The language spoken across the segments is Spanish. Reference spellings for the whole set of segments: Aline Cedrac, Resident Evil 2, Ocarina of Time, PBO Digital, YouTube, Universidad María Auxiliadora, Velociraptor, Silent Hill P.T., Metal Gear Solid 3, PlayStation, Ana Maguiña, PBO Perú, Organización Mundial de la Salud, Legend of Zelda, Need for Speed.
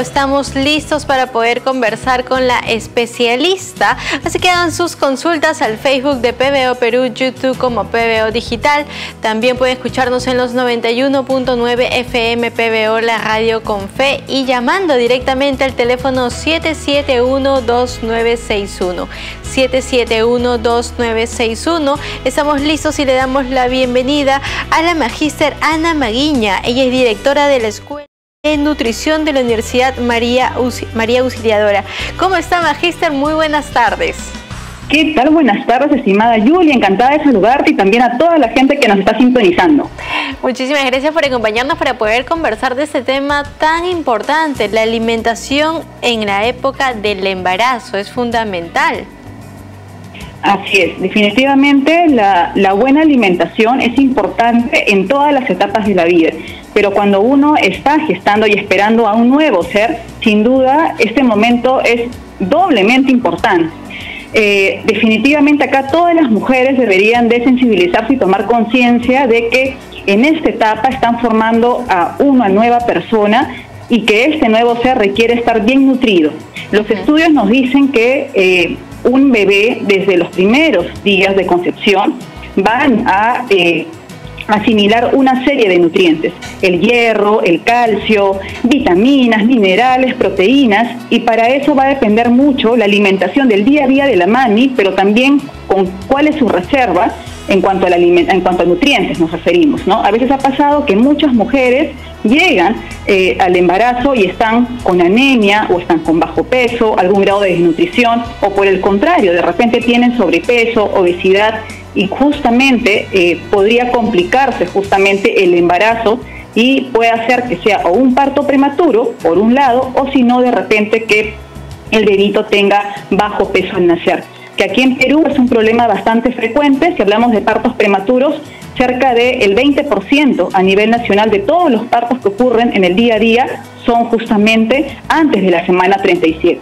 Estamos listos para poder conversar con la especialista, así que hagan sus consultas al Facebook de PBO Perú, YouTube como PBO Digital. También pueden escucharnos en los 91.9 FM PBO, la radio con fe, y llamando directamente al teléfono 771-2961. 771-2961. Estamos listos y le damos la bienvenida a la magíster Ana Maguiña. Ella es directora de la Escuela de Nutrición de la Universidad María Auxiliadora. ¿Cómo está, magíster? Muy buenas tardes. ¿Qué tal? Buenas tardes, estimada Julia. Encantada de saludarte y también a toda la gente que nos está sintonizando. Muchísimas gracias por acompañarnos para poder conversar de este tema tan importante. La alimentación en la época del embarazo es fundamental. Así es, definitivamente la buena alimentación es importante en todas las etapas de la vida, pero cuando uno está gestando y esperando a un nuevo ser, sin duda este momento es doblemente importante. Definitivamente acá todas las mujeres deberían de sensibilizarse y tomar conciencia de que en esta etapa están formando a una nueva persona y que este nuevo ser requiere estar bien nutrido. Los estudios nos dicen que un bebé desde los primeros días de concepción van a asimilar una serie de nutrientes, el hierro, el calcio, vitaminas, minerales, proteínas, y para eso va a depender mucho la alimentación del día a día de la mami, pero también con cuál es su reserva en cuanto a, nutrientes nos referimos, ¿no? A veces ha pasado que muchas mujeres llegan al embarazo y están con anemia o están con bajo peso, algún grado de desnutrición, o por el contrario, de repente tienen sobrepeso, obesidad, y justamente podría complicarse justamente el embarazo y puede hacer que sea o un parto prematuro, por un lado, o si no, de repente que el bebito tenga bajo peso al nacer, que aquí en Perú es un problema bastante frecuente. Si hablamos de partos prematuros, cerca del 20% a nivel nacional de todos los partos que ocurren en el día a día son justamente antes de la semana 37.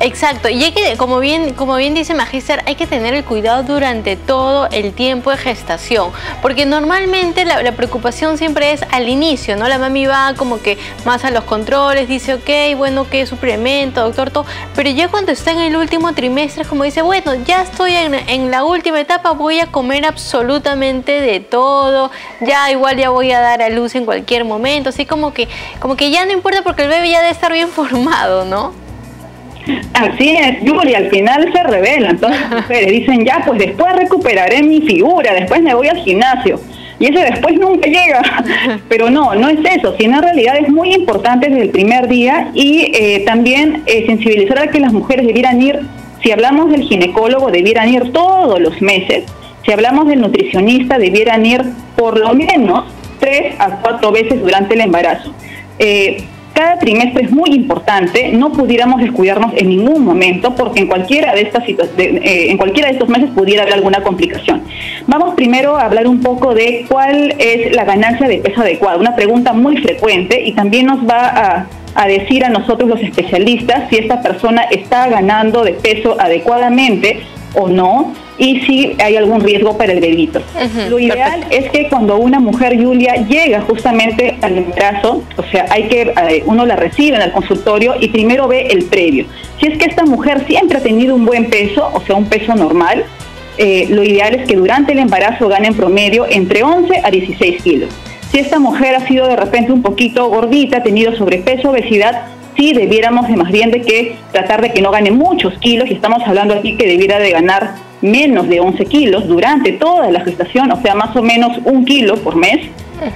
Exacto, y hay que, como bien dice magíster, hay que tener el cuidado durante todo el tiempo de gestación, porque normalmente la preocupación siempre es al inicio, ¿no? La mami va como que más a los controles, dice, ok, bueno, ¿qué suplemento, doctor? Todo, pero ya cuando está en el último trimestre, como dice, bueno, ya estoy en la última etapa, voy a comer absolutamente de todo, ya igual ya voy a dar a luz en cualquier momento, así como que ya no importa porque el bebé ya debe estar bien formado, ¿no? Así es, Julia, al final se rebelan todas las mujeres, dicen ya, pues después recuperaré mi figura, después me voy al gimnasio, y ese después nunca llega, pero no es eso, sino en realidad es muy importante desde el primer día y también sensibilizar a que las mujeres debieran ir, si hablamos del ginecólogo, debieran ir todos los meses, si hablamos del nutricionista, debieran ir por lo menos 3 a 4 veces durante el embarazo. Cada trimestre es muy importante, no pudiéramos descuidarnos en ningún momento porque en cualquiera de estas estos meses pudiera haber alguna complicación. Vamos primero a hablar un poco de cuál es la ganancia de peso adecuada, una pregunta muy frecuente, y también nos va a decir a nosotros los especialistas si esta persona está ganando de peso adecuadamente o no, y si hay algún riesgo para el bebito. Lo ideal es que cuando una mujer, Julia, llega justamente al embarazo, o sea, uno la recibe en el consultorio y primero ve el previo. Si es que esta mujer siempre ha tenido un buen peso, o sea, un peso normal, lo ideal es que durante el embarazo gane en promedio entre 11 a 16 kilos. Si esta mujer ha sido de repente un poquito gordita, ha tenido sobrepeso, obesidad, sí debiéramos de más bien de que tratar de que no gane muchos kilos, y estamos hablando aquí que debiera de ganar menos de 11 kilos durante toda la gestación, o sea, más o menos 1 kilo por mes.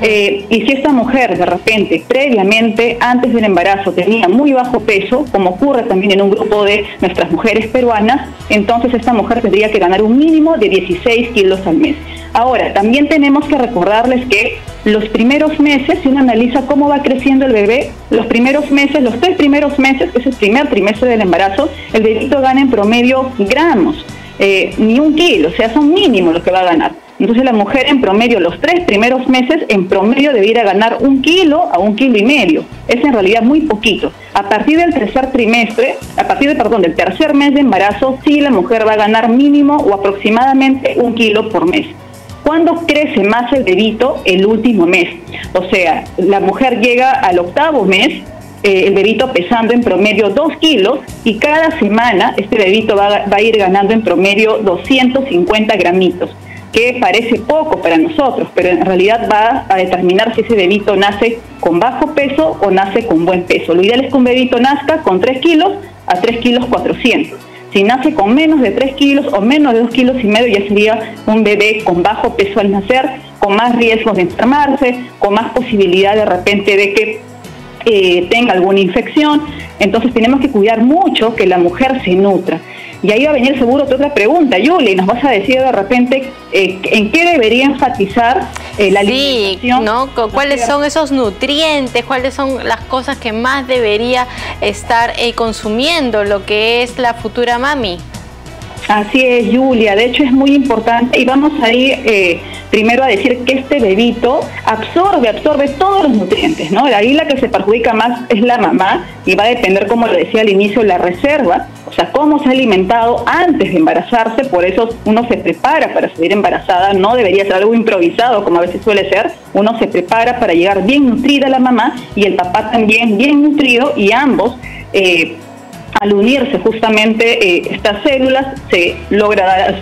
Y si esta mujer de repente, previamente, antes del embarazo, tenía muy bajo peso, como ocurre también en un grupo de nuestras mujeres peruanas, entonces esta mujer tendría que ganar un mínimo de 16 kilos al mes. Ahora, también tenemos que recordarles que los primeros meses, si uno analiza cómo va creciendo el bebé, los 3 primeros meses, que es el primer trimestre del embarazo, el bebito gana en promedio gramos, ni 1 kilo, o sea, son mínimos los que va a ganar. Entonces la mujer en promedio, los 3 primeros meses, en promedio debiera ganar 1 kilo a 1,5 kilos. Es en realidad muy poquito. A partir del tercer mes de embarazo, sí la mujer va a ganar mínimo o aproximadamente 1 kilo por mes. ¿Cuándo crece más el bebito? El último mes. O sea, la mujer llega al 8.º mes el bebito pesando en promedio 2 kilos y cada semana este bebito va a ir ganando en promedio 250 gramitos, que parece poco para nosotros, pero en realidad va a determinar si ese bebito nace con bajo peso o nace con buen peso. Lo ideal es que un bebito nazca con 3 kilos a 3 kilos 400. Si nace con menos de 3 kilos o menos de 2,5 kilos, ya sería un bebé con bajo peso al nacer, con más riesgos de enfermarse, con más posibilidad de repente de que tenga alguna infección. Entonces tenemos que cuidar mucho que la mujer se nutra. Y ahí va a venir seguro tu otra pregunta, Yuli, nos vas a decir de repente en qué debería enfatizar la alimentación. Sí, ¿no? ¿Cuáles son esos nutrientes? ¿Cuáles son las cosas que más debería estar consumiendo lo que es la futura mami? Así es, Julia, de hecho es muy importante y vamos a ir primero a decir que este bebito absorbe todos los nutrientes, ¿no? De ahí la que se perjudica más es la mamá y va a depender, como lo decía al inicio, la reserva, o sea, cómo se ha alimentado antes de embarazarse, por eso uno se prepara para salir embarazada, no debería ser algo improvisado como a veces suele ser, uno se prepara para llegar bien nutrida la mamá y el papá también bien nutrido y ambos al unirse justamente estas células se logra dar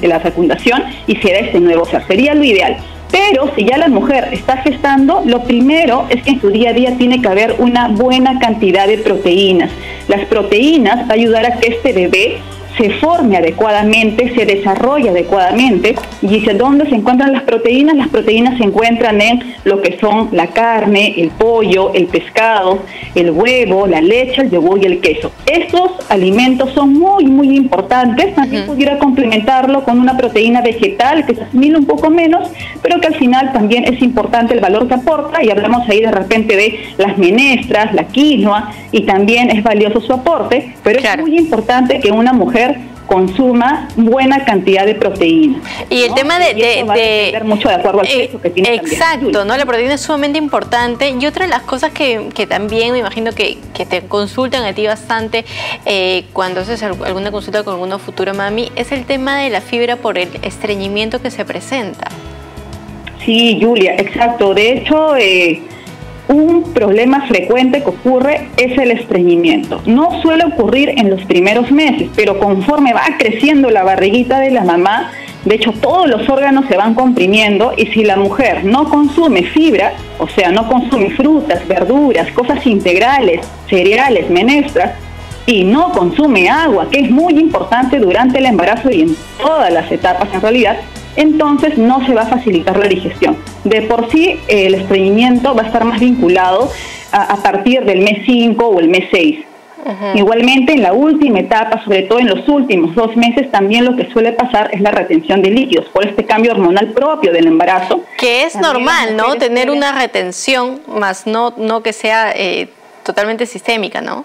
la fecundación y se da este nuevo ser, sería lo ideal. Pero si ya la mujer está gestando, lo primero es que en su día a día tiene que haber una buena cantidad de proteínas. Las proteínas van a ayudar a que este bebé se forme adecuadamente, se desarrolle adecuadamente. Y ¿dónde se encuentran las proteínas? Las proteínas se encuentran en lo que son la carne, el pollo, el pescado, el huevo, la leche, el yogur y el queso. Estos alimentos son muy, muy importantes. También pudiera complementarlo con una proteína vegetal que se asimila un poco menos, pero que al final también es importante el valor que aporta. Y hablamos ahí de repente de las menestras, la quinoa, y también es valioso su aporte, pero claro, es muy importante que una mujer consuma buena cantidad de proteína. Y el tema de mucho de acuerdo al peso que tiene. Exacto, también, ¿no? La proteína es sumamente importante. Y otra de las cosas que también me imagino que te consultan a ti bastante cuando haces alguna consulta con alguna futura mami es el tema de la fibra por el estreñimiento que se presenta. Sí, Julia, exacto. De hecho, un problema frecuente que ocurre es el estreñimiento. No suele ocurrir en los primeros meses, pero conforme va creciendo la barriguita de la mamá, de hecho todos los órganos se van comprimiendo y si la mujer no consume fibra, o sea, no consume frutas, verduras, cosas integrales, cereales, menestras, y no consume agua, que es muy importante durante el embarazo y en todas las etapas en realidad, entonces no se va a facilitar la digestión. De por sí, el estreñimiento va a estar más vinculado a partir del mes 5 o el mes 6. Ajá. Igualmente, en la última etapa, sobre todo en los últimos 2 meses, también lo que suele pasar es la retención de líquidos por este cambio hormonal propio del embarazo. Que es también normal, ¿no? Tener una retención, más no que sea totalmente sistémica, ¿no?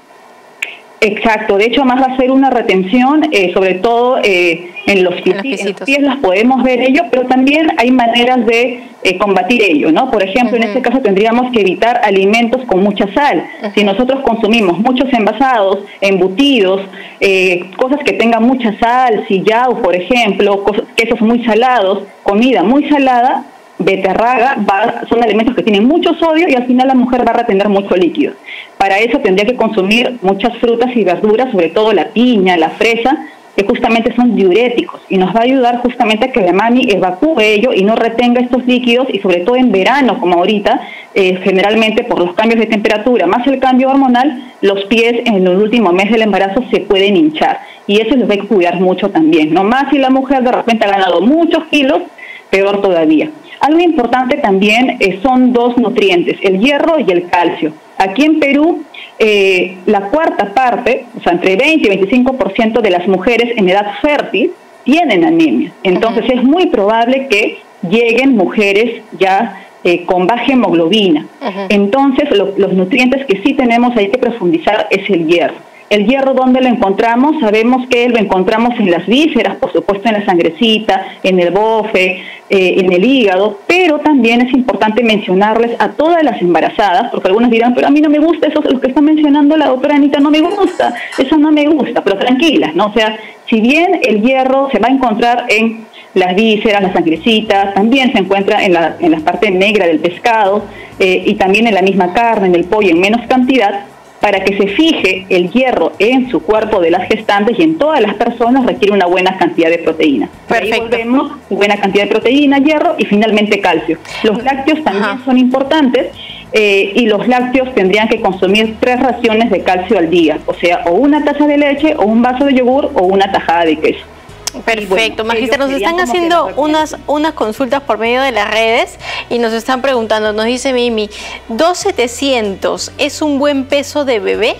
Exacto, de hecho más va a ser una retención, sobre todo en los pies las podemos ver ello, pero también hay maneras de combatir ello, ¿no? Por ejemplo, en este caso tendríamos que evitar alimentos con mucha sal. Si nosotros consumimos muchos envasados, embutidos, cosas que tengan mucha sal, sillao, por ejemplo, quesos muy salados, comida muy salada, beterraga, son alimentos que tienen mucho sodio y al final la mujer va a retener mucho líquido. Para eso tendría que consumir muchas frutas y verduras, sobre todo la piña, la fresa, que justamente son diuréticos y nos va a ayudar justamente a que la mami evacúe ello y no retenga estos líquidos y sobre todo en verano, como ahorita, generalmente por los cambios de temperatura más el cambio hormonal, los pies en el último mes del embarazo se pueden hinchar y eso los hay que cuidar mucho también, no más si la mujer de repente ha ganado muchos kilos, peor todavía. Algo importante también son 2 nutrientes, el hierro y el calcio. Aquí en Perú, la cuarta parte, o sea, entre 20 y 25% de las mujeres en edad fértil tienen anemia. Entonces es muy probable que lleguen mujeres ya con baja hemoglobina. Entonces los nutrientes que sí tenemos hay que profundizar es el hierro. El hierro, ¿dónde lo encontramos? Sabemos que lo encontramos en las vísceras, por supuesto en la sangrecita, en el bofe, en el hígado, pero también es importante mencionarles a todas las embarazadas, porque algunas dirán, pero a mí no me gusta eso, los que está mencionando la doctora Anita, no me gusta, eso no me gusta, pero tranquilas, ¿no? O sea, si bien el hierro se va a encontrar en las vísceras, las sangrecitas, también se encuentra en la parte negra del pescado y también en la misma carne, en el pollo, en menos cantidad, para que se fije el hierro en su cuerpo de las gestantes y en todas las personas requiere una buena cantidad de proteína. Perfecto. Ahí volvemos, buena cantidad de proteína, hierro y finalmente calcio. Los lácteos también son importantes y los lácteos tendrían que consumir 3 raciones de calcio al día, o sea, o una taza de leche, o un vaso de yogur, o una tajada de queso. Perfecto, bueno, Magister, nos están haciendo unas consultas por medio de las redes y nos están preguntando, nos dice Mimi, ¿2,700 es un buen peso de bebé?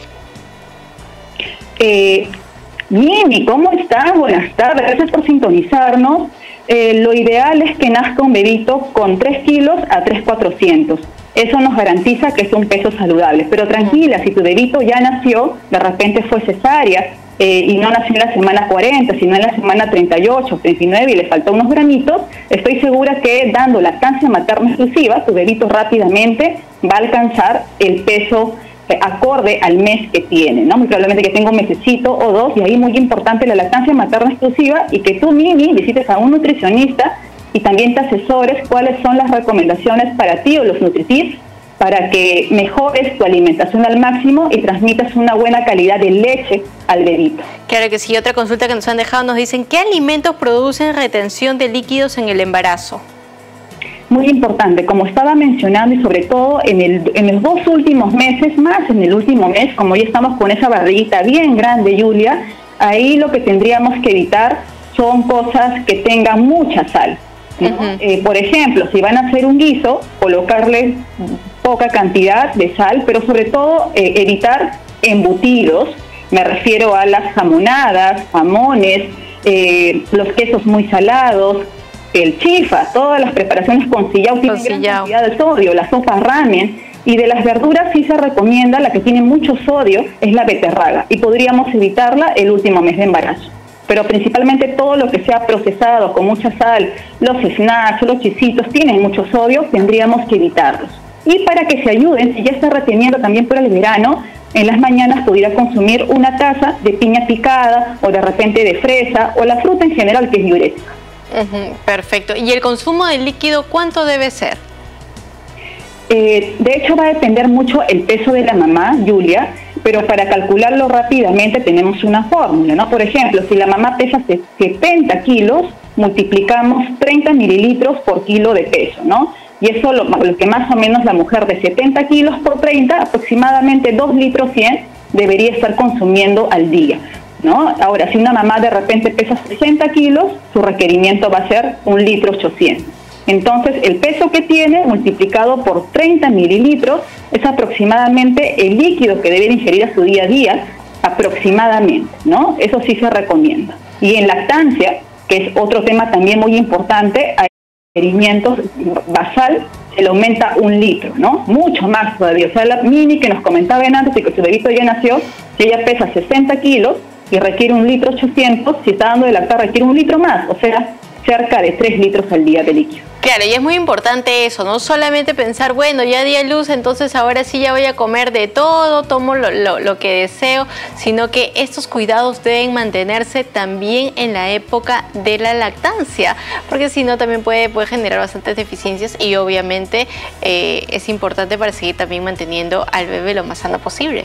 Mimi, ¿cómo estás? Buenas tardes, gracias por sintonizarnos. Lo ideal es que nazca un bebito con 3 kilos a 3,400. Eso nos garantiza que es un peso saludable. Pero tranquila, si tu bebito ya nació, de repente fue cesárea, y no nació en la semana 40, sino en la semana 38, 39 y le faltó unos gramitos, estoy segura que dando lactancia materna exclusiva, tu bebito rápidamente va a alcanzar el peso acorde al mes que tiene, ¿no? Muy probablemente que tenga un mesecito o 2, y ahí muy importante la lactancia materna exclusiva y que tú, Mimi, visites a un nutricionista y también te asesores cuáles son las recomendaciones para ti o los nutritips, para que mejores tu alimentación al máximo y transmitas una buena calidad de leche al bebito. Claro que sí. Otra consulta que nos han dejado, nos dicen, ¿qué alimentos producen retención de líquidos en el embarazo? Muy importante, como estaba mencionando, y sobre todo en los 2 últimos meses, más en el último mes, como ya estamos con esa barriguita bien grande, Julia, ahí lo que tendríamos que evitar son cosas que tengan mucha sal, ¿no? Por ejemplo, si van a hacer un guiso, colocarle poca cantidad de sal, pero sobre todo evitar embutidos, me refiero a las jamonadas, jamones, los quesos muy salados, el chifa, todas las preparaciones con sillao tienen gran cantidad de sodio, las sopas ramen, y de las verduras sí se recomienda, la que tiene mucho sodio es la beterraga, y podríamos evitarla el último mes de embarazo. Pero principalmente todo lo que sea procesado con mucha sal, los snacks, los chisitos, tienen mucho sodio, tendríamos que evitarlos. Y para que se ayuden, si ya está reteniendo también por el verano, en las mañanas pudiera consumir una taza de piña picada o de repente de fresa o la fruta en general que es diurética. Perfecto. ¿Y el consumo de líquido cuánto debe ser? De hecho va a depender mucho el peso de la mamá, Julia, pero para calcularlo rápidamente tenemos una fórmula, ¿no? Por ejemplo, si la mamá pesa 70 kilos, multiplicamos 30 mililitros por kilo de peso, ¿no? Y eso lo que más o menos la mujer de 70 kilos por 30, aproximadamente 2,1 litros debería estar consumiendo al día, ¿no? Ahora, si una mamá de repente pesa 60 kilos, su requerimiento va a ser 1,8 litros. Entonces, el peso que tiene multiplicado por 30 mililitros es aproximadamente el líquido que debe ingerir a su día a día, aproximadamente, ¿no? Eso sí se recomienda. Y en lactancia, que es otro tema también muy importante, hay requerimientos basal, se le aumenta 1 litro, ¿no? Mucho más todavía. O sea, la Mimi que nos comentaba antes, que su bebito ya nació, si ella pesa 60 kilos y requiere 1,8 litros, si está dando de lactar requiere 1 litro más, o sea, cerca de 3 litros al día de líquido. Claro, y es muy importante eso, no solamente pensar, bueno, ya di a luz, entonces ahora sí ya voy a comer de todo, tomo lo que deseo, sino que estos cuidados deben mantenerse también en la época de la lactancia, porque si no también puede generar bastantes deficiencias y obviamente es importante para seguir también manteniendo al bebé lo más sano posible.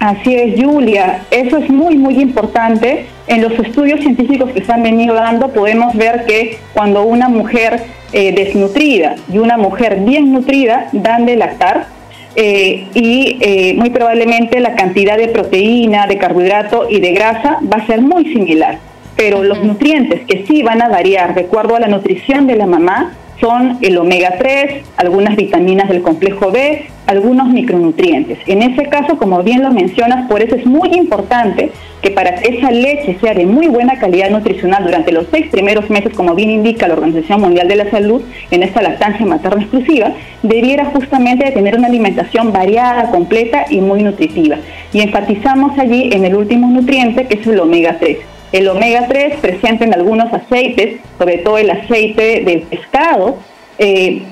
Así es, Julia, eso es muy, muy importante. En los estudios científicos que se han venido dando podemos ver que cuando una mujer desnutrida y una mujer bien nutrida dan de lactar y muy probablemente la cantidad de proteína, de carbohidrato y de grasa va a ser muy similar. Pero los nutrientes que sí van a variar de acuerdo a la nutrición de la mamá son el omega 3, algunas vitaminas del complejo B, algunos micronutrientes. En ese caso, como bien lo mencionas, por eso es muy importante que para que esa leche sea de muy buena calidad nutricional durante los 6 primeros meses, como bien indica la Organización Mundial de la Salud, en esta lactancia materna exclusiva, debiera justamente de tener una alimentación variada, completa y muy nutritiva. Y enfatizamos allí en el último nutriente, que es el omega 3. El omega 3 presente en algunos aceites, sobre todo el aceite de pescado,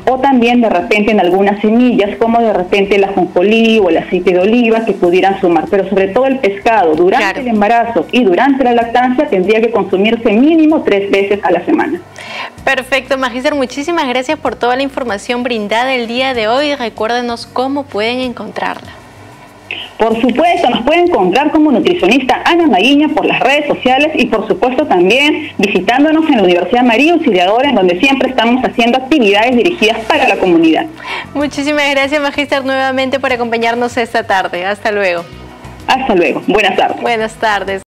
o también de repente en algunas semillas, como de repente el ajonjolí o el aceite de oliva, que pudieran sumar. Pero sobre todo el pescado, durante el embarazo y durante la lactancia, tendría que consumirse mínimo 3 veces a la semana. Perfecto, Magíster, muchísimas gracias por toda la información brindada el día de hoy. Recuérdenos cómo pueden encontrarla. Por supuesto, nos pueden encontrar como nutricionista Ana Maguiña por las redes sociales y por supuesto también visitándonos en la Universidad María Auxiliadora, en donde siempre estamos haciendo actividades dirigidas para la comunidad. Muchísimas gracias, Magíster, nuevamente por acompañarnos esta tarde. Hasta luego. Hasta luego. Buenas tardes. Buenas tardes.